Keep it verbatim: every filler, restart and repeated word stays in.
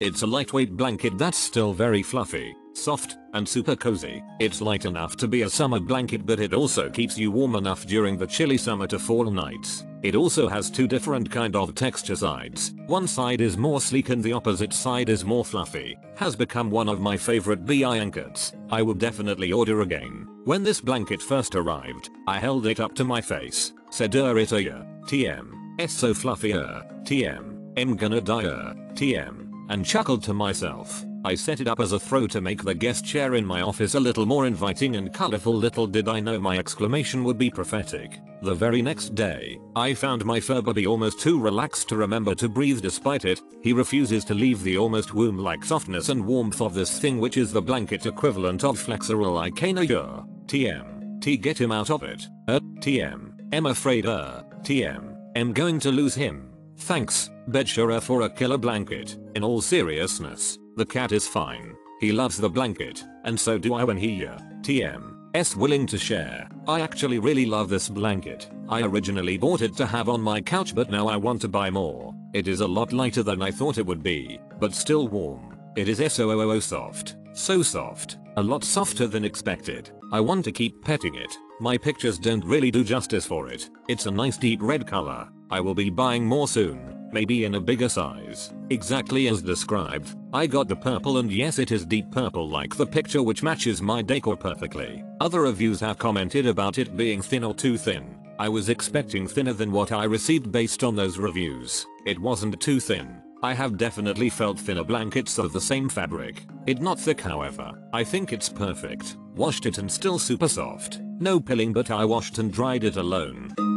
It's a lightweight blanket that's still very fluffy, soft, and super cozy. It's light enough to be a summer blanket, but it also keeps you warm enough during the chilly summer to fall nights. It also has two different kind of texture sides. One side is more sleek and the opposite side is more fluffy. Has become one of my favorite blankets. I would definitely order again. When this blanket first arrived, I held it up to my face. Said er it a T M. S so fluffy er. T M. I'm gonna die er. T M. And chuckled to myself. I set it up as a throw to make the guest chair in my office a little more inviting and colorful. Little did I know my exclamation would be prophetic. The very next day, I found my fur baby almost too relaxed to remember to breathe despite it. He refuses to leave the almost womb-like softness and warmth of this thing, which is the blanket equivalent of Flexeril. I can't uh, T M. T get him out of it. Uh, T M. I'm afraid uh, T M. I'm going to lose him. Thanks, Bedsure, for a killer blanket. In all seriousness, the cat is fine. He loves the blanket, and so do I when he uh, T M's willing to share. I actually really love this blanket. I originally bought it to have on my couch, but now I want to buy more. It is a lot lighter than I thought it would be, but still warm. It is so soft. So soft. A lot softer than expected. I want to keep petting it. My pictures don't really do justice for it. It's a nice deep red color. I will be buying more soon. Maybe in a bigger size. Exactly as described, I got the purple, and yes, it is deep purple like the picture, which matches my decor perfectly. Other reviews have commented about it being thin or too thin. I was expecting thinner than what I received based on those reviews. It wasn't too thin. I have definitely felt thinner blankets of the same fabric. It's not thick however. I think it's perfect. Washed it and still super soft. No pilling, but I washed and dried it alone.